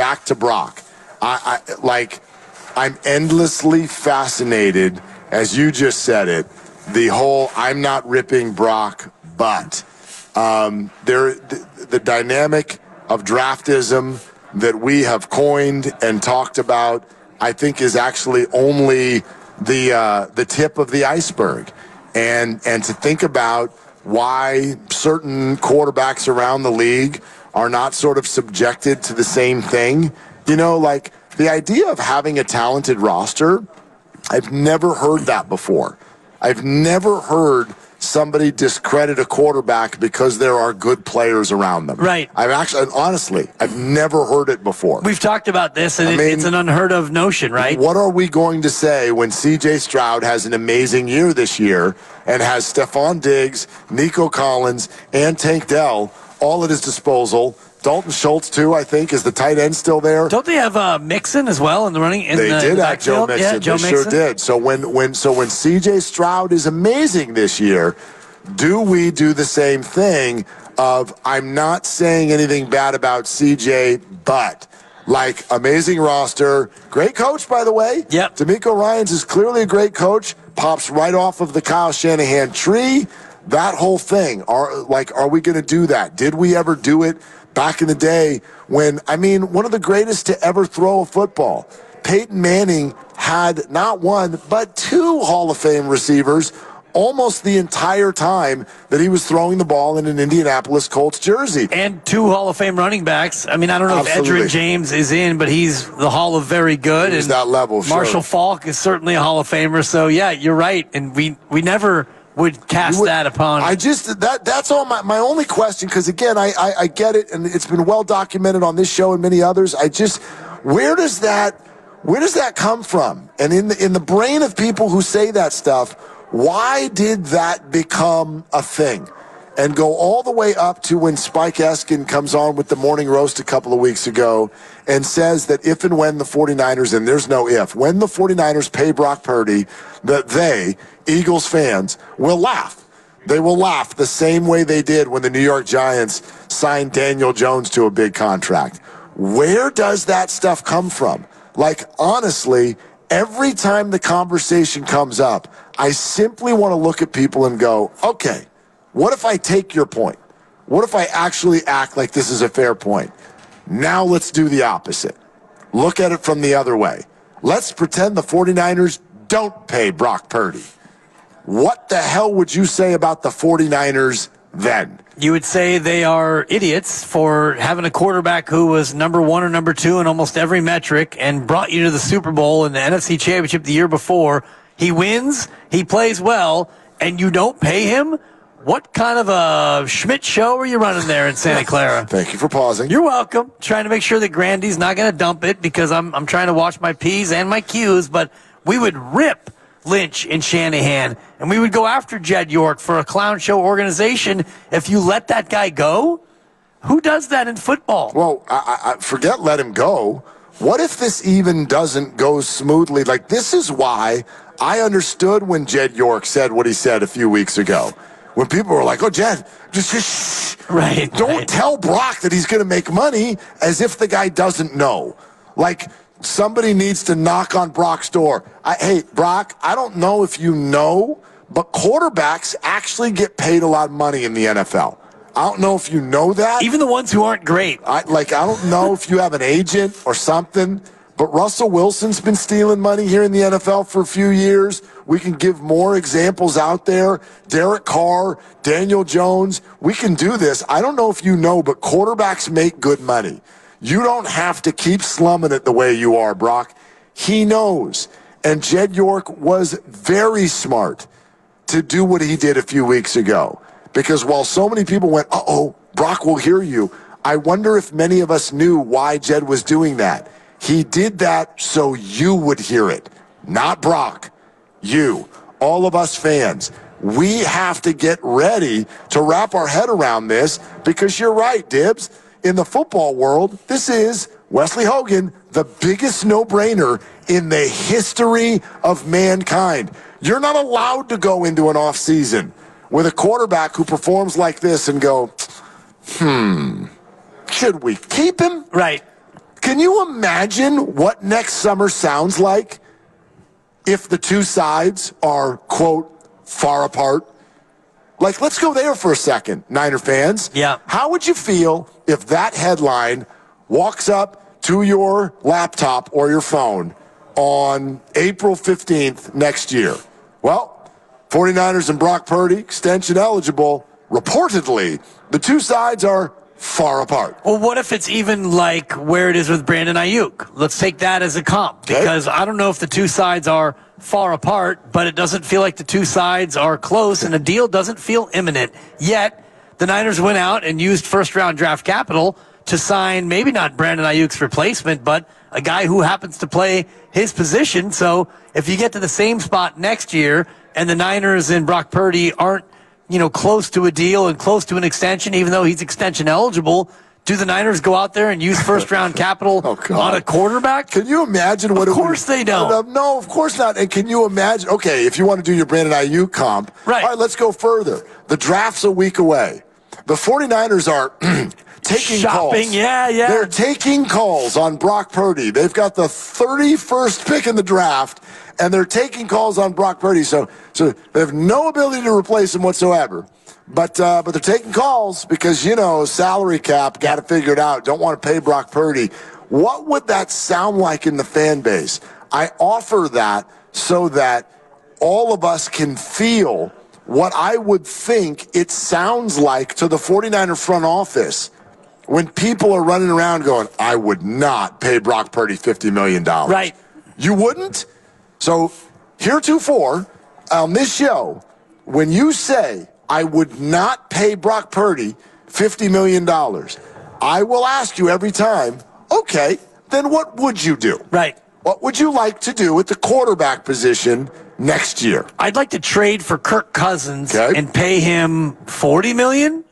back to Brock. I'm endlessly fascinated, as you just said it, the whole I'm not ripping Brock, but the dynamic of draftism that we have coined and talked about, I think, is actually only the tip of the iceberg. And to think about why certain quarterbacks around the league are not sort of subjected to the same thing. You know, like the idea of having a talented roster, I've never heard that before. I've never heard somebody discredit a quarterback because there are good players around them. Right. I've never heard it before. We've talked about this, and it's an unheard of notion, right? What are we going to say when CJ Stroud has an amazing year this year and has Stephon Diggs, Nico Collins, and Tank Dell all at his disposal? Dalton Schultz, too, I think. Is the tight end still there? Don't they have Mixon as well in the running? They did have Joe Mixon. Yeah, Joe Mixon. Sure did. So when CJ Stroud is amazing this year, do we do the same thing of I'm not saying anything bad about CJ, but like amazing roster, great coach, by the way. Yep. D'Amico Ryans is clearly a great coach, pops right off of the Kyle Shanahan tree. That whole thing, are we going to do that? Did we ever do it? Back in the day when, one of the greatest to ever throw a football, Peyton Manning had not one, but two Hall of Fame receivers almost the entire time that he was throwing the ball in an Indianapolis Colts jersey. And two Hall of Fame running backs. I don't know if Edgerrin James is in, but he's the Hall of Very Good. He's that level, sure. Marshall Faulk is certainly a Hall of Famer. So, yeah, you're right. And we never would cast that upon. That's all my only question, because again, I get it, and it's been well documented on this show and many others. Where does that come from? And in the brain of people who say that stuff, why did that become a thing? And go all the way up to when Spike Eskin comes on with the morning roast a couple of weeks ago and says that if and when the 49ers, and there's no if, when the 49ers pay Brock Purdy, that they, Eagles fans, will laugh. They will laugh the same way they did when the New York Giants signed Daniel Jones to a big contract. Where does that stuff come from? Like, honestly, every time the conversation comes up, I simply want to look at people and go, okay, what if I take your point? What if I actually act like this is a fair point? Now let's do the opposite. Look at it from the other way. Let's pretend the 49ers don't pay Brock Purdy. What the hell would you say about the 49ers then? You would say they are idiots for having a quarterback who was number one or number two in almost every metric and brought you to the Super Bowl and the NFC Championship the year before. He wins, he plays well, and you don't pay him? What kind of a Schmidt show are you running there in Santa Clara? Thank you for pausing. You're welcome. Trying to make sure that Grandy's not going to dump it because I'm trying to watch my P's and my Q's, but we would rip Lynch and Shanahan, and we would go after Jed York for a clown show organization if you let that guy go. Who does that in football? Well, I forget let him go. What if this even doesn't go smoothly? Like, this is why I understood when Jed York said what he said a few weeks ago. When people were like, oh, Jed, just shh. Right, don't tell Brock that he's going to make money, as if the guy doesn't know. Like, somebody needs to knock on Brock's door. Hey, Brock, I don't know if you know, but quarterbacks actually get paid a lot of money in the NFL. I don't know if you know that. Even the ones who aren't great. I don't know if you have an agent or something, but Russell Wilson's been stealing money here in the NFL for a few years. We can give more examples out there. Derek Carr, Daniel Jones. We can do this. I don't know if you know, but quarterbacks make good money. You don't have to keep slumming it the way you are, Brock. He knows. And Jed York was very smart to do what he did a few weeks ago. Because while so many people went, uh-oh, Brock will hear you, I wonder if many of us knew why Jed was doing that. He did that so you would hear it, not Brock. You, all of us fans, we have to get ready to wrap our head around this, because you're right, Dibs. In the football world, this is Wesley Hogan, the biggest no-brainer in the history of mankind. You're not allowed to go into an offseason with a quarterback who performs like this and go, should we keep him? Right. Can you imagine what next summer sounds like if the two sides are, quote, far apart? Like, let's go there for a second, Niner fans. Yeah. How would you feel if that headline walks up to your laptop or your phone on April 15th next year? Well, 49ers and Brock Purdy, extension eligible. Reportedly, the two sides are far apart. Well, what if it's even like where it is with Brandon Aiyuk? Let's take that as a comp, because I don't know if the two sides are far apart, but it doesn't feel like the two sides are close, and a deal doesn't feel imminent. Yet, the Niners went out and used first-round draft capital to sign maybe not Brandon Ayuk's replacement, but a guy who happens to play his position. So if you get to the same spot next year and the Niners and Brock Purdy aren't, you know, close to a deal and close to an extension, even though he's extension eligible, do the Niners go out there and use first-round capital on a quarterback? Can you imagine what it would be? Of course they don't. No, of course not. And can you imagine? Okay, if you want to do your Brandon Aiyuk comp, all right, let's go further. The draft's a week away. The 49ers are taking calls. Yeah. They're taking calls on Brock Purdy. They've got the 31st pick in the draft, and they're taking calls on Brock Purdy, so they have no ability to replace him whatsoever. But they're taking calls because, you know, salary cap, got to figure it out. Don't want to pay Brock Purdy. What would that sound like in the fan base? I offer that so that all of us can feel what I would think it sounds like to the 49er front office when people are running around going, I would not pay Brock Purdy $50 million. Right. You wouldn't? So, heretofore, on this show, when you say, I would not pay Brock Purdy $50 million, I will ask you every time, okay, then what would you do? Right. What would you like to do at the quarterback position next year? I'd like to trade for Kirk Cousins and pay him $40 million.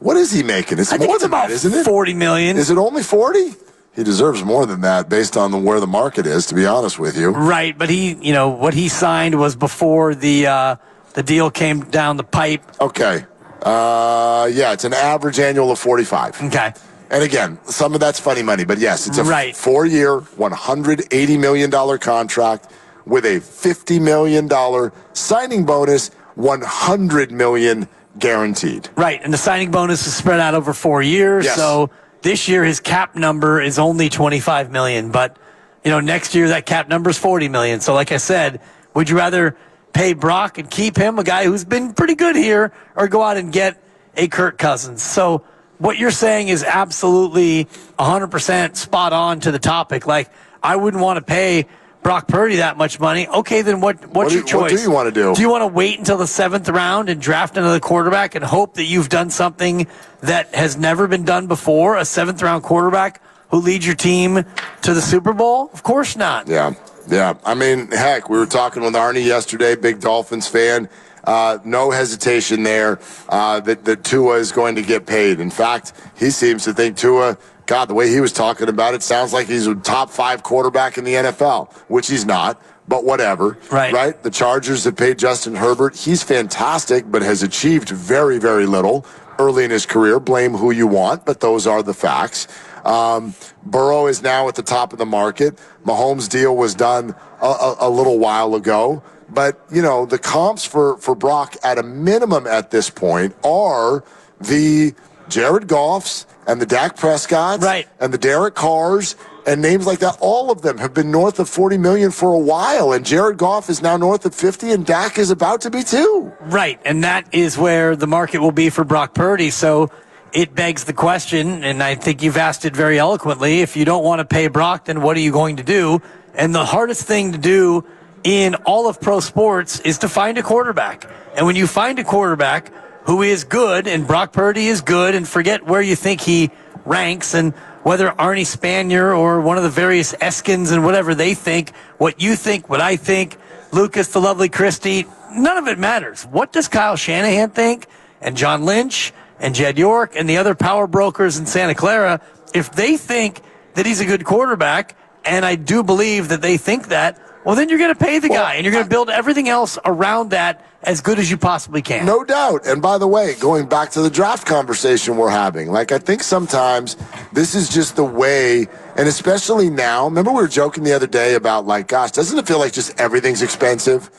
What is he making? It's more than that, isn't it? $40 million. Is it only 40? He deserves more than that based on where the market is, to be honest with you. Right, but he, you know, what he signed was before the deal came down the pipe. Okay. Yeah, it's an average annual of 45. Okay. And again, some of that's funny money, but yes, it's a four-year, $180 million contract with a $50 million signing bonus, $100 million guaranteed. Right, and the signing bonus is spread out over 4 years, so... This year, his cap number is only $25 million, but, you know, next year that cap number is $40 million. So, like I said, would you rather pay Brock and keep him, a guy who's been pretty good here, or go out and get a Kirk Cousins? So, what you're saying is absolutely 100% spot on to the topic. Like, I wouldn't want to pay Brock Purdy that much money. Okay, then what's your choice? What do you want to do? Do you want to wait until the 7th round and draft another quarterback and hope that you've done something that has never been done before, a 7th-round quarterback who leads your team to the Super Bowl? Of course not. Yeah. I mean, heck, we were talking with Arnie yesterday, big Dolphins fan. No hesitation there that Tua is going to get paid. In fact, he seems to think Tua... God, the way he was talking about it sounds like he's a top 5 quarterback in the NFL, which he's not, but whatever. Right? The Chargers have paid Justin Herbert. He's fantastic, but has achieved very, very little early in his career. Blame who you want, but those are the facts. Burrow is now at the top of the market. Mahomes' deal was done a little while ago. But, you know, the comps for Brock at a minimum at this point are the Jared Goffs and the Dak Prescotts and the Derek Carrs and names like that. All of them have been north of $40 million for a while, and Jared Goff is now north of $50, and Dak is about to be too. Right, and that is where the market will be for Brock Purdy. So it begs the question, and I think you've asked it very eloquently, if you don't want to pay Brock, then what are you going to do? And the hardest thing to do in all of pro sports is to find a quarterback. And when you find a quarterback who is good, and Brock Purdy is good, and forget where you think he ranks, and whether Arnie Spanier or one of the various Eskins and whatever they think, what you think, what I think, Lucas the Lovely Christie, none of it matters. What does Kyle Shanahan think, and John Lynch, and Jed York, and the other power brokers in Santa Clara, if they think that he's a good quarterback, and I do believe that they think that, Well, then you're going to pay the guy, and you're going to build everything else around that as good as you possibly can. No doubt. And by the way, going back to the draft conversation we're having, like, I think sometimes this is just the way, and especially now, remember we were joking the other day about, like, gosh, doesn't it feel like just everything's expensive?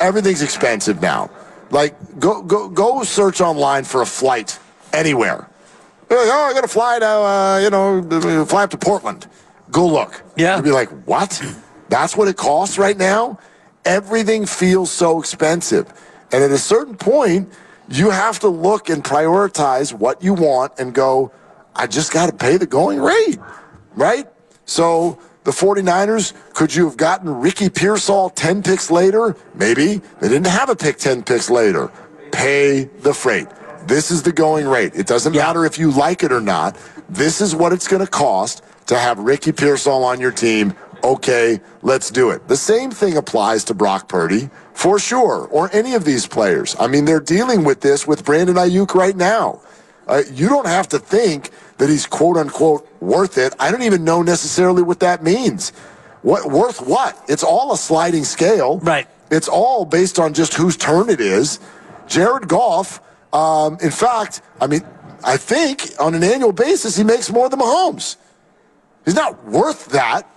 Everything's expensive now. Like, go search online for a flight anywhere. You're like, oh, I got to fly to, fly up to Portland. Go look. Yeah. You'll be like, what? That's what it costs right now? Everything feels so expensive. And at a certain point, you have to look and prioritize what you want and go, I just got to pay the going rate, right? So the 49ers, could you have gotten Ricky Pearsall 10 picks later? Maybe. They didn't have a pick 10 picks later. Pay the freight. This is the going rate. It doesn't matter if you like it or not. This is what it's going to cost to have Ricky Pearsall on your team. Okay, let's do it. The same thing applies to Brock Purdy, for sure, or any of these players. I mean, they're dealing with this with Brandon Aiyuk right now. You don't have to think that he's quote-unquote worth it. I don't even know necessarily what that means. Worth what? It's all a sliding scale. Right. It's all based on just whose turn it is. Jared Goff, in fact, I mean, I think on an annual basis he makes more than Mahomes. He's not worth that.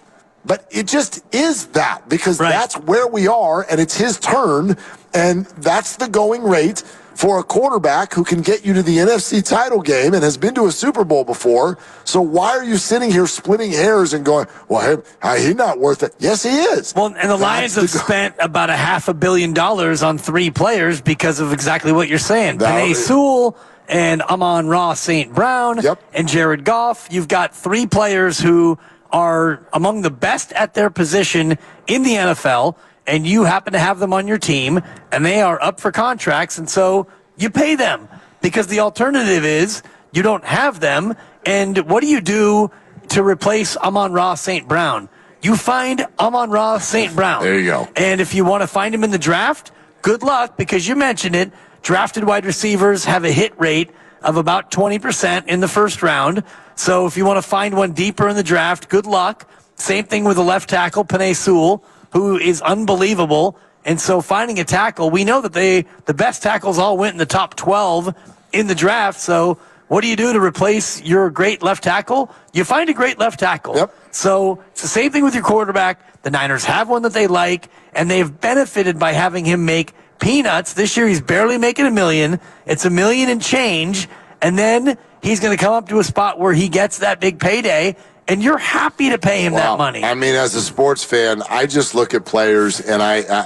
But it just is that, because that's where we are, and it's his turn, and that's the going rate for a quarterback who can get you to the NFC title game and has been to a Super Bowl before. So why are you sitting here splitting hairs and going, well, he's not worth it? Yes, he is. Well, and the Lions have spent about $500 million on three players because of exactly what you're saying. Penei Sewell and Amon Ra St. Brown and Jared Goff. You've got three players who are among the best at their position in the NFL, and you happen to have them on your team, and they are up for contracts, and so you pay them, because the alternative is you don't have them. And what do you do to replace Amon Ra St. Brown? You find Amon Ra St. Brown. There you go. And if you want to find him in the draft, good luck, because you mentioned it, drafted wide receivers have a hit rate of about 20% in the first round. So if you want to find one deeper in the draft, good luck. Same thing with the left tackle, Penei Sewell, who is unbelievable. And so finding a tackle, we know that the best tackles all went in the top 12 in the draft. So what do you do to replace your great left tackle? You find a great left tackle. Yep. So it's the same thing with your quarterback. The Niners have one that they like, and they've benefited by having him make peanuts. This year he's barely making $1 million. It's $1 million and change. And then he's going to come up to a spot where he gets that big payday, and you're happy to pay him that money. I mean, as a sports fan, I just look at players, and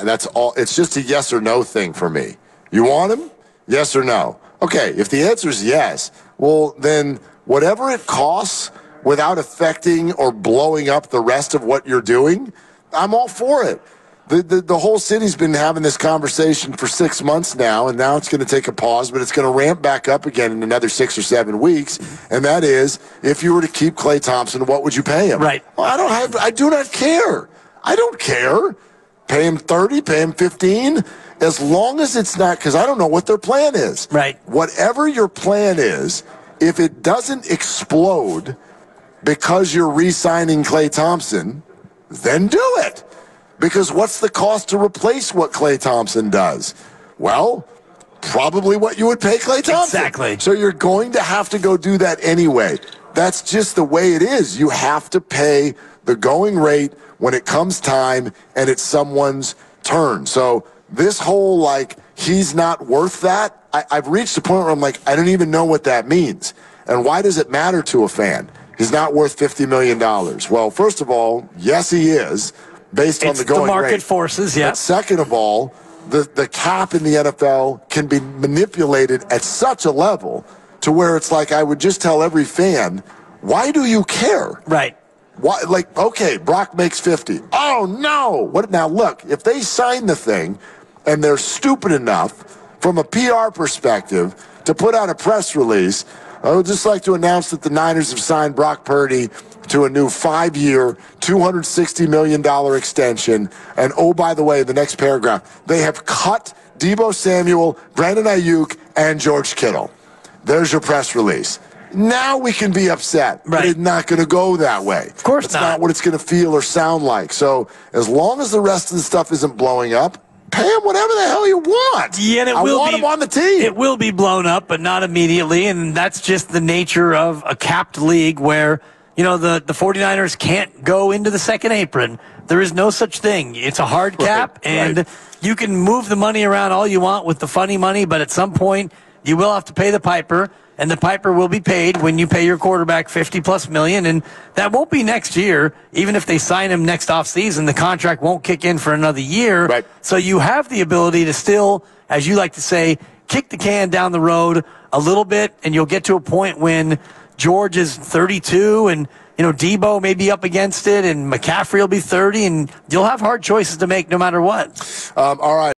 that's all. It's just a yes or no thing for me. You want him? Yes or no? Okay, if the answer is yes, well, then whatever it costs without affecting or blowing up the rest of what you're doing, I'm all for it. The whole city's been having this conversation for 6 months now, and now it's going to take a pause, but it's going to ramp back up again in another 6 or 7 weeks. And that is, if you were to keep Klay Thompson, what would you pay him? Right. Well, I do not care. I don't care. Pay him 30, pay him 15, as long as it's not, because I don't know what their plan is. Right. Whatever your plan is, if it doesn't explode because you're re-signing Klay Thompson, then do it. Because what's the cost to replace what Klay Thompson does? Well, probably what you would pay Klay Thompson. Exactly. So you're going to have to go do that anyway. That's just the way it is. You have to pay the going rate when it comes time and it's someone's turn. So this whole, like, he's not worth that, I've reached a point where I'm like, I don't even know what that means. And why does it matter to a fan? He's not worth $50 million. Well, first of all, yes, he is. Based on the going rate. It's the market forces, yeah. But second of all, the cap in the NFL can be manipulated at such a level to where it's like, I would just tell every fan, why do you care? Right. Why? Like, okay, Brock makes 50. Oh, no. What? Now, look, if they sign the thing and they're stupid enough from a PR perspective to put out a press release, I would just like to announce that the Niners have signed Brock Purdy to a new 5-year, $260 million extension. And, oh, by the way, the next paragraph, they have cut Deebo Samuel, Brandon Aiyuk, and George Kittle. There's your press release. Now we can be upset. Right. But it's not going to go that way. Of course not. It's not what it's going to feel or sound like. So as long as the rest of the stuff isn't blowing up, pay him whatever the hell you want. Yeah, and I want him on the team. It will be blown up, but not immediately. And that's just the nature of a capped league where, you know, the 49ers can't go into the second apron. There is no such thing. It's a hard cap, and you can move the money around all you want with the funny money, but at some point you will have to pay the piper, and the piper will be paid when you pay your quarterback $50+ million, and that won't be next year. Even if they sign him next offseason, the contract won't kick in for another year. Right. So you have the ability to still, as you like to say, kick the can down the road a little bit, and you'll get to a point when George is 32 and, you know, Debo may be up against it and McCaffrey will be 30, and you'll have hard choices to make no matter what. All right.